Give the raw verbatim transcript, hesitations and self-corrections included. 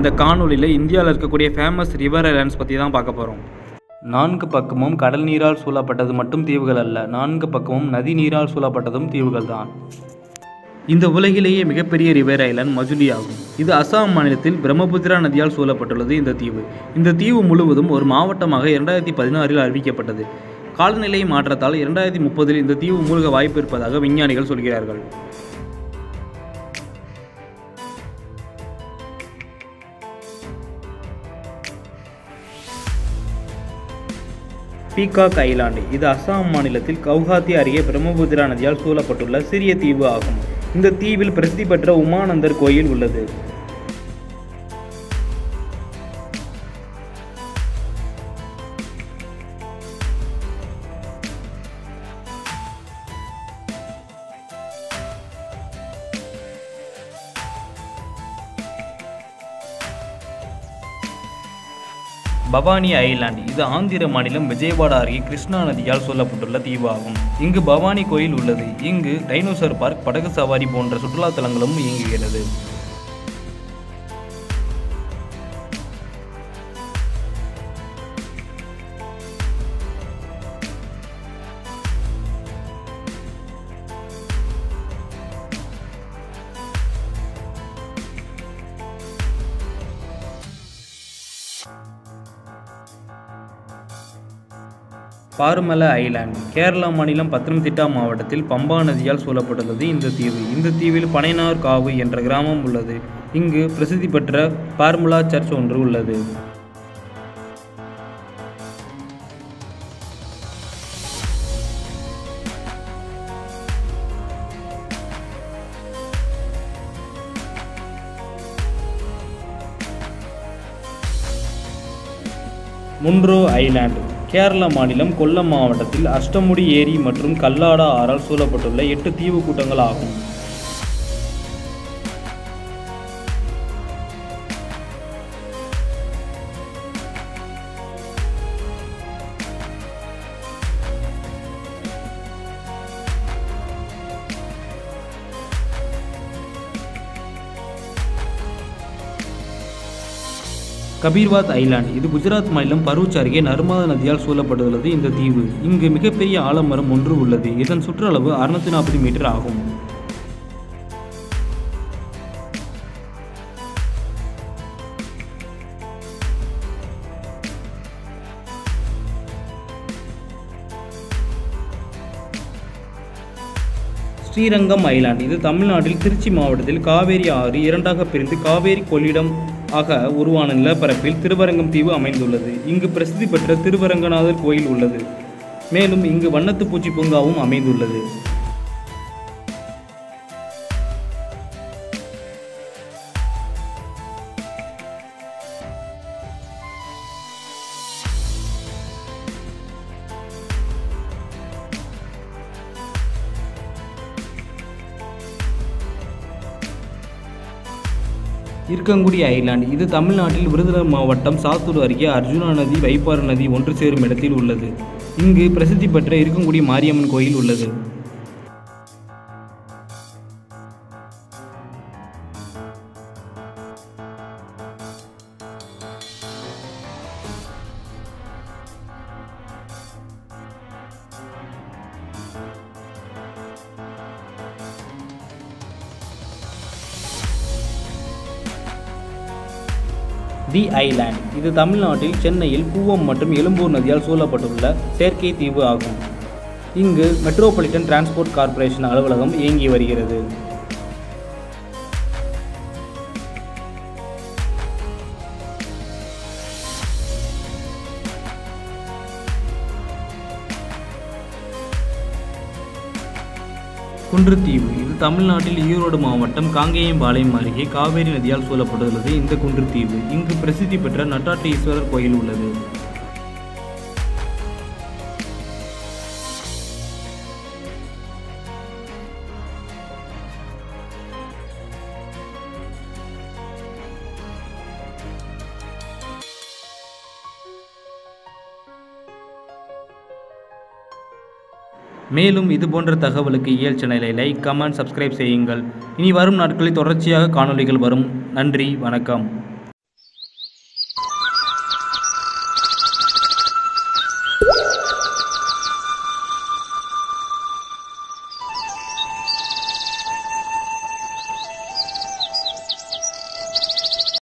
இந்த காணொளியில் இந்தியாவில் இருக்கக்கூடிய ஃபேமஸ் ரிவர் ஐலாண்ட்ஸ் பற்றி தான் பார்க்க போகிறோம். நான்கு பக்கமும் கடல் நீரால் சூழப்பட்டது மட்டும் தீவுகள் அல்ல, நான்கு பக்கமும் நதி நீரால் சூழப்பட்டதும் தீவுகள் தான். இந்த உலகிலேயே மிகப்பெரிய ரிவர் ஐலாண்ட் மஜுலி ஆகும். இது அசாம் மாநிலத்தில் பிரம்மபுத்திரா நதியால் சூழப்பட்டுள்ளது. இந்த தீவு இந்த தீவு முழுவதும் ஒரு மாவட்டமாக இரண்டாயிரத்தி பதினாறில் அறிவிக்கப்பட்டது. காலநிலை மாற்றத்தால் இரண்டாயிரத்தி முப்பதில் இந்த தீவு மூழ்க வாய்ப்பு இருப்பதாக விஞ்ஞானிகள் சொல்கிறார்கள். பீகா ஐலாண்டு இது அசாம் மாநிலத்தில் கவுஹாத்தி அருகே பிரம்மபுத்திரா நதியால் சூழப்பட்டுள்ள சிறிய தீவு ஆகும். இந்த தீவில் பிரசித்தி பெற்ற உமானந்தர் கோயில் உள்ளது. பவானி ஐலாண்ட் இது ஆந்திர மாநிலம் விஜயவாடா அருகே கிருஷ்ணா நதியால் சூழப்பட்டுள்ள தீவு ஆகும். இங்கு பவானி கோயில் உள்ளது. இங்கு டைனோசர் பார்க், படகு சவாரி போன்ற சுற்றுலா தலங்களும் இயங்குகிறது. பார்மல ஐலாண்ட் கேரளா மாநிலம் பத்தனம்திட்டா மாவட்டத்தில் பம்பா நதியால் சூழப்பட்டுள்ளது இந்த தீவு. இந்த தீவில் பனைனார் காவு என்ற கிராமம் உள்ளது. இங்கு பிரசித்தி பெற்ற பார்முலா சர்ச் ஒன்று உள்ளது. முன்ரோ ஐலாண்ட் கேரள மாநிலம் கொல்லம் மாவட்டத்தில் அஷ்டமுடி ஏரி மற்றும் கல்லாடா ஆறால் சூழப்பட்டுள்ள எட்டு தீவு கூட்டங்கள் ஆகும். கபீர்வாத் ஐலாண்ட் இது குஜராத் மாநிலம் பரூச் அருகே நர்மதா நதியால் சூழப்பட்டுள்ளது இந்த தீவு. இங்கு மிகப்பெரிய ஆலமரம் ஒன்று உள்ளது. இதன் சுற்றளவு அறுநூற்றி நாற்பது மீட்டர் ஆகும். ஸ்ரீரங்கம் ஐலாண்ட் இது தமிழ்நாட்டில் திருச்சி மாவட்டத்தில் காவேரி ஆறு இரண்டாக பிரிந்து காவேரி கொள்ளிடம் ஆக உருவான நிலப்பரப்பில் திருவரங்கம் தீவு அமைந்துள்ளது. இங்கு பிரசித்தி பெற்ற திருவரங்கநாதர் கோயில் உள்ளது. மேலும் இங்கு வண்ணத்து பூச்சி பூங்காவும் அமைந்துள்ளது. இருக்கங்குடி ஐலாண்ட் இது தமிழ்நாட்டில் விருதுநகர் மாவட்டம் சாத்தூர் அருகே அர்ஜுனா நதி, வைப்பாறு நதி ஒன்று சேரும் இடத்தில் உள்ளது. இங்கு பிரசித்தி பெற்ற இருக்கங்குடி மாரியம்மன் கோயில் உள்ளது. தி ஐலாண்ட் இது தமிழ்நாட்டில் சென்னையில் கூவம் மற்றும் எழும்பூர் நதியால் சூழப்பட்டுள்ள செயற்கை தீவு ஆகும். இங்கு மெட்ரோபாலிட்டன் டிரான்ஸ்போர்ட் கார்ப்பரேஷன் அலுவலகம் இயங்கி வருகிறது. குன்றுத்தீவு இது தமிழ்நாட்டில் ஈரோடு மாவட்டம் காங்கேயம்பாளையம் அருகே காவேரி நதியால் சூழப்பட்டுள்ளது இந்த குன்றுத்தீவு. இங்கு பிரசித்தி பெற்ற நட்டாற்று ஈஸ்வரர் கோயில் உள்ளது. மேலும் இது போன்ற தகவலுக்கு இயல் சேனலை லைக், கமெண்ட், சப்ஸ்கிரைப் செய்யுங்கள். இனி வரும் நாட்களில் தொடர்ச்சியாக காணொளிகள் வரும். நன்றி, வணக்கம்.